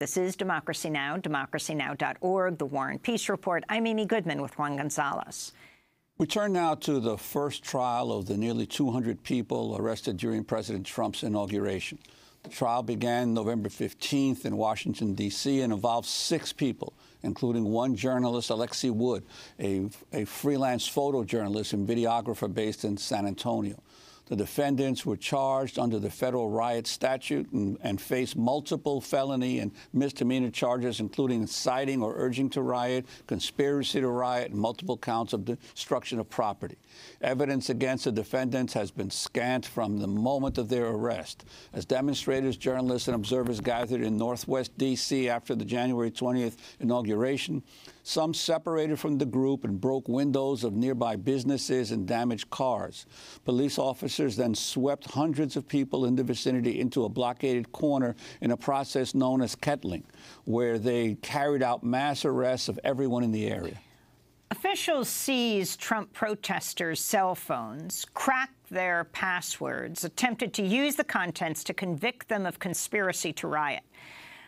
This is Democracy Now!, democracynow.org, The War and Peace Report. I'm Amy Goodman with Juan Gonzalez. We turn now to the first trial of the nearly 200 people arrested during President Trump's inauguration. The trial began November 15th in Washington, D.C., and involved 6 people, including one journalist, Alexei Wood, a freelance photojournalist and videographer based in San Antonio. The defendants were charged under the Federal Riot Statute and faced multiple felony and misdemeanor charges, including inciting or urging to riot, conspiracy to riot, and multiple counts of destruction of property. Evidence against the defendants has been scant from the moment of their arrest. As demonstrators, journalists, and observers gathered in Northwest D.C. after the January 20th inauguration, some separated from the group and broke windows of nearby businesses and damaged cars. Police officers then swept hundreds of people in the vicinity into a blockaded corner in a process known as kettling, where they carried out mass arrests of everyone in the area. Officials seized Trump protesters' cell phones, cracked their passwords, attempted to use the contents to convict them of conspiracy to riot.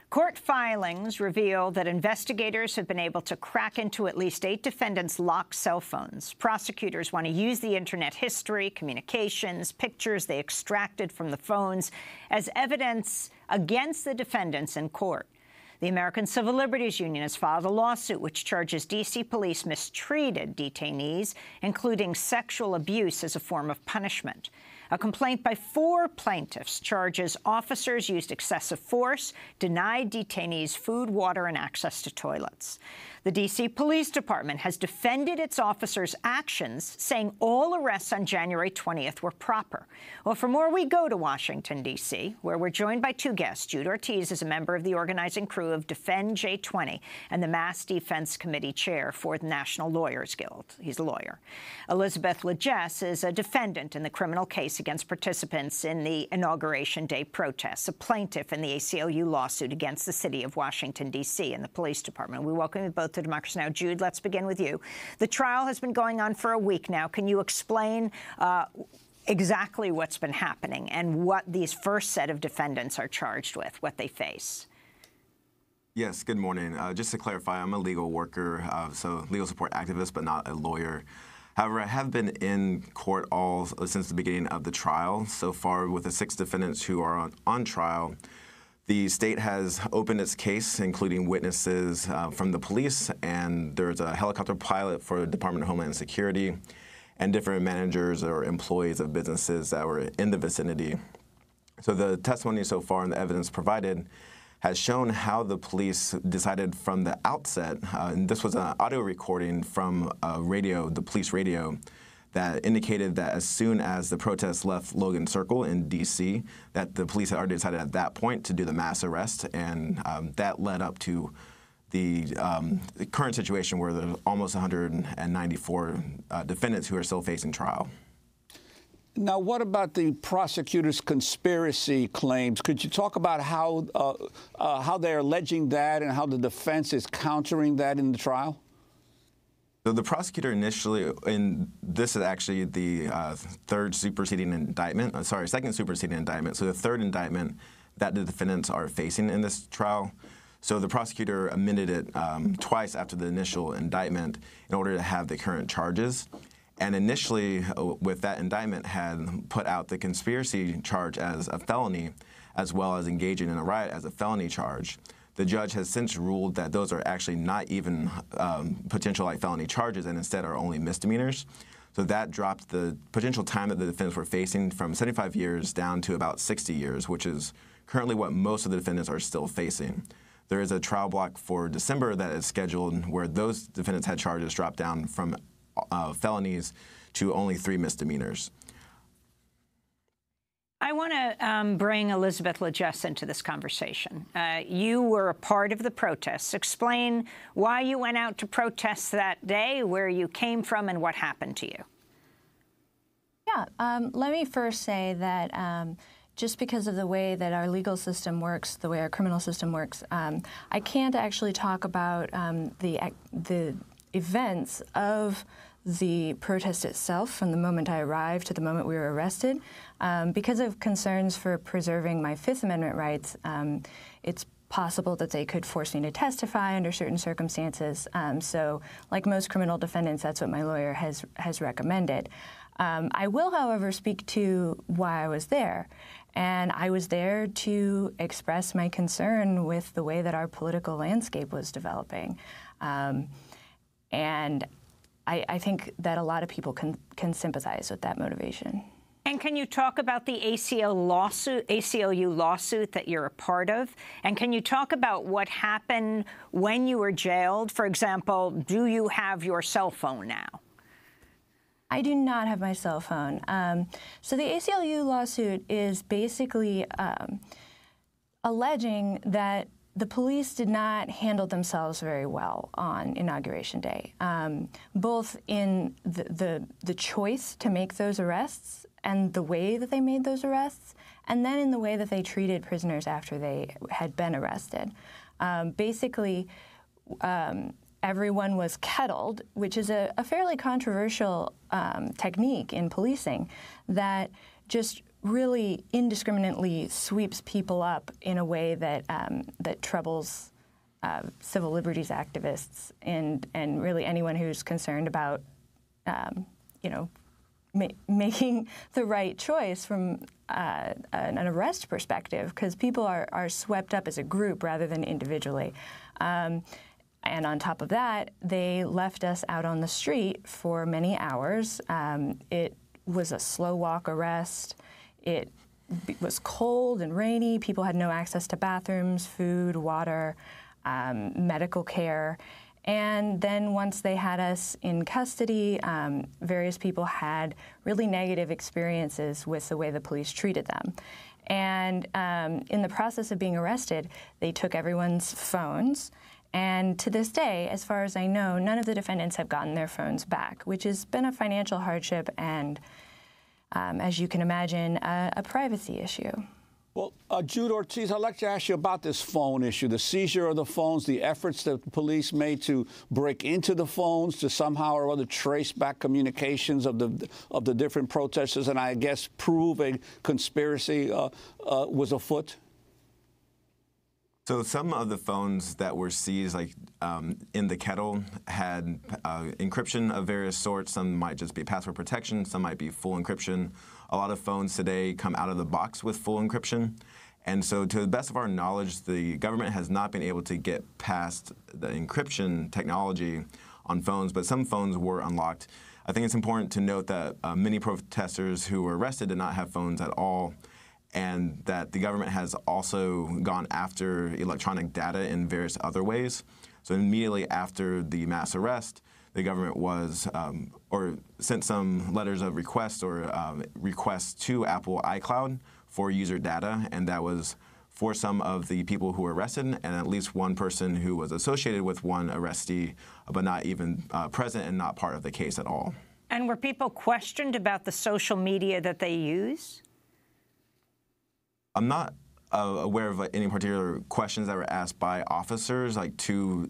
Court filings reveal that investigators have been able to crack into at least 8 defendants' locked cell phones. Prosecutors want to use the internet history, communications, pictures they extracted from the phones as evidence against the defendants in court. The American Civil Liberties Union has filed a lawsuit which charges D.C. police mistreated detainees, including sexual abuse as a form of punishment. A complaint by 4 plaintiffs charges officers used excessive force, denied detainees food, water, and access to toilets. The D.C. Police Department has defended its officers' actions, saying all arrests on January 20th were proper. Well, for more, we go to Washington, D.C., where we're joined by 2 guests. Jude Ortiz is a member of the organizing crew of Defend J20 and the Mass Defense Committee chair for the National Lawyers Guild. He's a lawyer. Elizabeth Lagesse is a defendant in the criminal case against participants in the Inauguration Day protests, a plaintiff in the ACLU lawsuit against the city of Washington, D.C. and the police department. We welcome you both to Democracy Now! Jude, let's begin with you. The trial has been going on for a week now. Can you explain exactly what's been happening and what these first set of defendants are charged with, what they face? Yes, good morning. Just to clarify, I'm a legal worker, so legal support activist, but not a lawyer. However, I have been in court all since the beginning of the trial. So far, with the 6 defendants who are on trial, the state has opened its case, including witnesses from the police, and there's a helicopter pilot for the Department of Homeland Security, and different managers or employees of businesses that were in the vicinity. So the testimony so far and the evidence provided has shown how the police decided from the outset, and this was an audio recording from a radio, the police radio, that indicated that as soon as the protests left Logan Circle in D.C., that the police had already decided at that point to do the mass arrest, and that led up to the current situation where there's almost 194 defendants who are still facing trial. Now, what about the prosecutor's conspiracy claims? Could you talk about how they're alleging that and how the defense is countering that in the trial? So the prosecutor initially, and this is actually the second superseding indictment, so the 3rd indictment that the defendants are facing in this trial. So the prosecutor amended it twice after the initial indictment in order to have the current charges. And initially, with that indictment, had put out the conspiracy charge as a felony, as well as engaging in a riot as a felony charge. The judge has since ruled that those are actually not even potential like felony charges and instead are only misdemeanors. So that dropped the potential time that the defendants were facing from 75 years down to about 60 years, which is currently what most of the defendants are still facing. There is a trial block for December that is scheduled where those defendants had charges dropped down from felonies to only 3 misdemeanors. I want to bring Elizabeth Lagesse into this conversation. You were a part of the protests. Explain why you went out to protest that day, where you came from, and what happened to you. Yeah. Let me first say that just because of the way that our legal system works, the way our criminal system works, I can't actually talk about the events of the protest itself from the moment I arrived to the moment we were arrested. Because of concerns for preserving my Fifth Amendment rights, it's possible that they could force me to testify under certain circumstances. So like most criminal defendants, that's what my lawyer has recommended. I will, however, speak to why I was there. And I was there to express my concern with the way that our political landscape was developing. And I think that a lot of people can sympathize with that motivation. And can you talk about the ACLU lawsuit that you're a part of? And can you talk about what happened when you were jailed? For example, do you have your cell phone now? I do not have my cell phone. So the ACLU lawsuit is basically alleging that the police did not handle themselves very well on Inauguration Day, both in the choice to make those arrests and the way that they made those arrests, and then in the way that they treated prisoners after they had been arrested. Everyone was kettled, which is a fairly controversial technique in policing that just really indiscriminately sweeps people up in a way that that troubles civil liberties activists and really anyone who's concerned about making the right choice from an arrest perspective, because people are swept up as a group rather than individually. And on top of that, they left us out on the street for many hours. It was a slow walk arrest. It was cold and rainy. People had no access to bathrooms, food, water, medical care. And then once they had us in custody, various people had really negative experiences with the way the police treated them. And in the process of being arrested, they took everyone's phones. And to this day, as far as I know, none of the defendants have gotten their phones back, which has been a financial hardship and, as you can imagine, a privacy issue. Well, Jude Ortiz, I'd like to ask you about this phone issue, the seizure of the phones, the efforts that the police made to break into the phones to somehow or other trace back communications of the different protesters and, I guess, prove a conspiracy was afoot. So some of the phones that were seized, like in the kettle, had encryption of various sorts. Some might just be password protection. Some might be full encryption. A lot of phones today come out of the box with full encryption. And so to the best of our knowledge, the government has not been able to get past the encryption technology on phones, but some phones were unlocked. I think it's important to note that many protesters who were arrested did not have phones at all, and that the government has also gone after electronic data in various other ways. So immediately after the mass arrest, the government was sent some letters of request or requests to Apple iCloud for user data, and that was for some of the people who were arrested and at least one person who was associated with one arrestee, but not even present and not part of the case at all. And were people questioned about the social media that they use? I'm not aware of any particular questions that were asked by officers, like to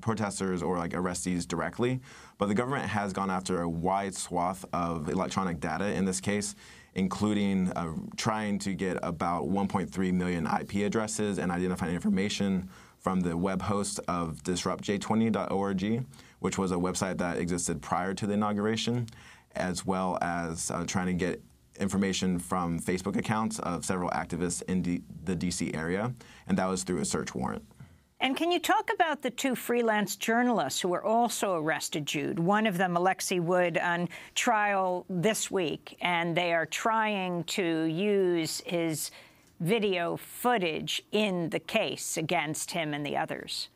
protesters or like arrestees directly, but the government has gone after a wide swath of electronic data in this case, including trying to get about 1.3 million IP addresses and identifying information from the web host of DisruptJ20.org, which was a website that existed prior to the inauguration, as well as trying to get information from Facebook accounts of several activists in the D.C. area, and that was through a search warrant. And can you talk about the two freelance journalists who were also arrested, Jude? One of them, Alexei Wood, on trial this week, and they are trying to use his video footage in the case against him and the others.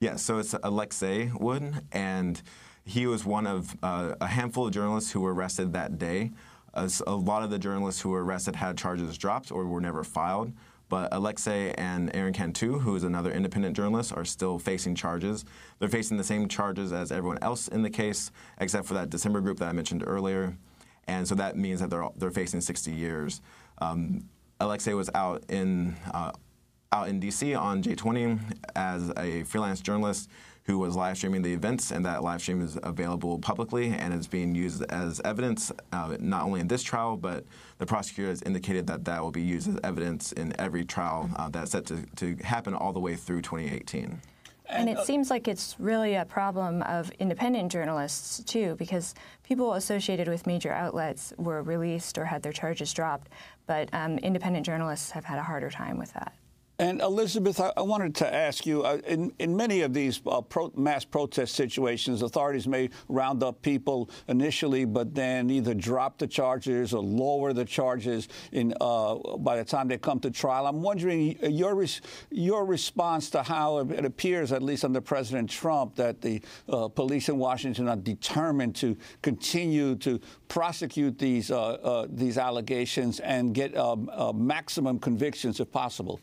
Yeah, so it's Alexei Wood, and he was one of a handful of journalists who were arrested that day. A lot of the journalists who were arrested had charges dropped or were never filed, but Alexei and Aaron Cantu, who is another independent journalist, are still facing charges. They're facing the same charges as everyone else in the case, except for that December group that I mentioned earlier, and so that means that they're facing 60 years. Alexei was out in out in DC on J20 as a freelance journalist who was live streaming the events, and that live stream is available publicly and is being used as evidence, not only in this trial, but the prosecutor has indicated that that will be used as evidence in every trial that's set to happen all the way through 2018. And it seems like it's really a problem of independent journalists, too, because people associated with major outlets were released or had their charges dropped, but independent journalists have had a harder time with that. And, Elizabeth, I wanted to ask you, in many of these mass protest situations, authorities may round up people initially, but then either drop the charges or lower the charges by the time they come to trial. I'm wondering your response to how it appears, at least under President Trump, that the police in Washington are determined to continue to prosecute these allegations and get maximum convictions if possible.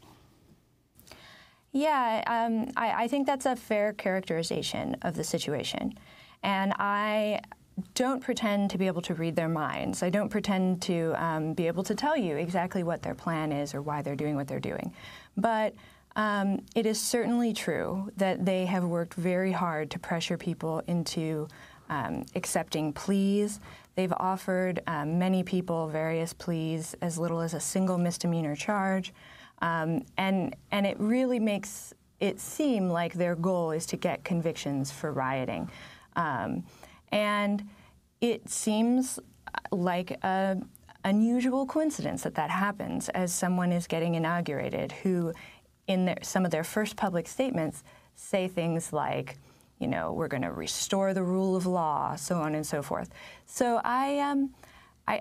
Yeah, I think that's a fair characterization of the situation. And I don't pretend to be able to read their minds. I don't pretend to be able to tell you exactly what their plan is or why they're doing what they're doing. But it is certainly true that they have worked very hard to pressure people into accepting pleas. They've offered many people various pleas, as little as a single misdemeanor charge. And it really makes it seem like their goal is to get convictions for rioting. And it seems like an unusual coincidence that that happens as someone is getting inaugurated who, in some of their first public statements, say things like, you know, we're going to restore the rule of law, so on and so forth. So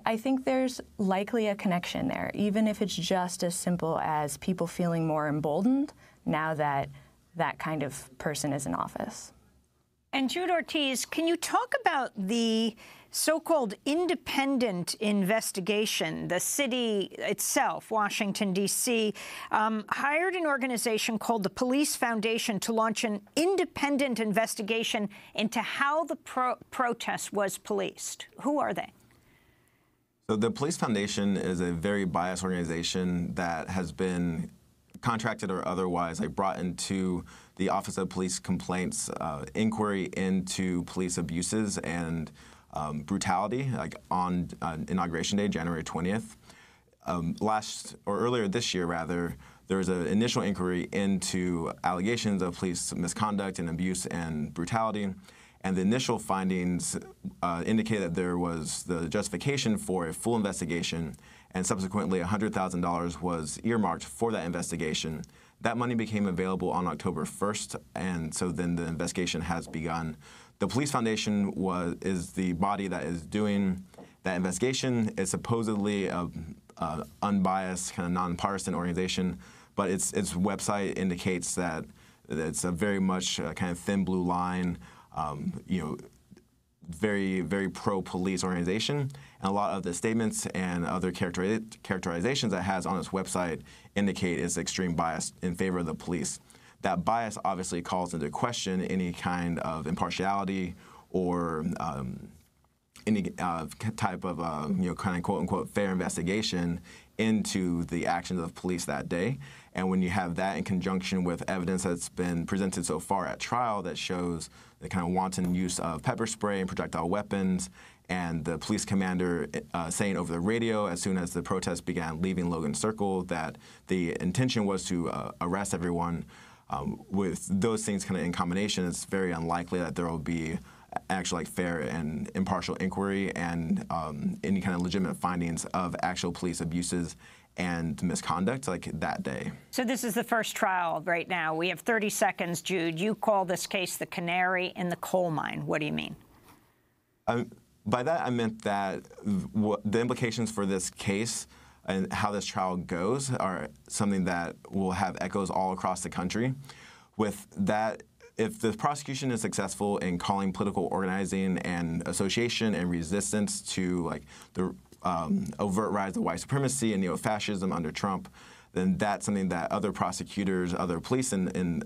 I think there's likely a connection there, even if it's just as simple as people feeling more emboldened now that that kind of person is in office. And Jude Ortiz, can you talk about the so-called independent investigation? The city itself, Washington, D.C., hired an organization called the Police Foundation to launch an independent investigation into how the protest was policed. Who are they? So the Police Foundation is a very biased organization that has been contracted or otherwise, like, brought into the Office of Police Complaints inquiry into police abuses and brutality, like on Inauguration Day, January 20th. Earlier this year, rather, there was an initial inquiry into allegations of police misconduct and abuse and brutality. And the initial findings indicated that there was the justification for a full investigation, and subsequently $100,000 was earmarked for that investigation. That money became available on October 1st, and so then the investigation has begun. The Police Foundation is the body that is doing that investigation. It's supposedly an unbiased, kind of nonpartisan organization, but its website indicates that it's a very much kind of thin blue line. You know, very, very pro-police organization, and a lot of the statements and other characterizations that it has on its website indicate its extreme bias in favor of the police. That bias obviously calls into question any kind of impartiality or any type of you know, kind of quote-unquote fair investigation into the actions of police that day. And when you have that in conjunction with evidence that's been presented so far at trial that shows the kind of wanton use of pepper spray and projectile weapons, and the police commander saying over the radio as soon as the protests began leaving Logan Circle that the intention was to arrest everyone, with those things kind of in combination, it's very unlikely that there will be actual, like, fair and impartial inquiry and any kind of legitimate findings of actual police abuses and misconduct, like, that day. So this is the first trial right now. We have 30 seconds, Jude. You call this case the canary in the coal mine. What do you mean? By that, I meant that the implications for this case and how this trial goes are something that will have echoes all across the country. With that, if the prosecution is successful in calling political organizing and association and resistance to, like, the overt rise of white supremacy and neo-fascism under Trump, then that's something that other prosecutors, other police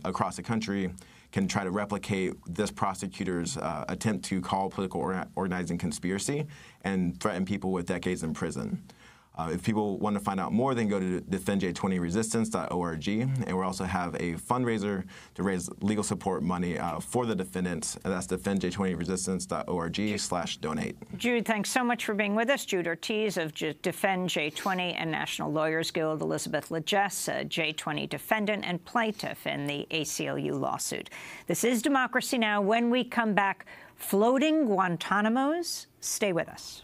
across the country can try to replicate this prosecutor's attempt to call political organizing conspiracy and threaten people with decades in prison. If people want to find out more, they can go to DefendJ20resistance.org, and we also have a fundraiser to raise legal support money for the defendants, and that's DefendJ20resistance.org/donate. Jude, thanks so much for being with us. Jude Ortiz of Defend J20 and National Lawyers Guild, Elizabeth Lagesse, a J20 defendant and plaintiff in the ACLU lawsuit. This is Democracy Now! When we come back, floating Guantanamos. Stay with us.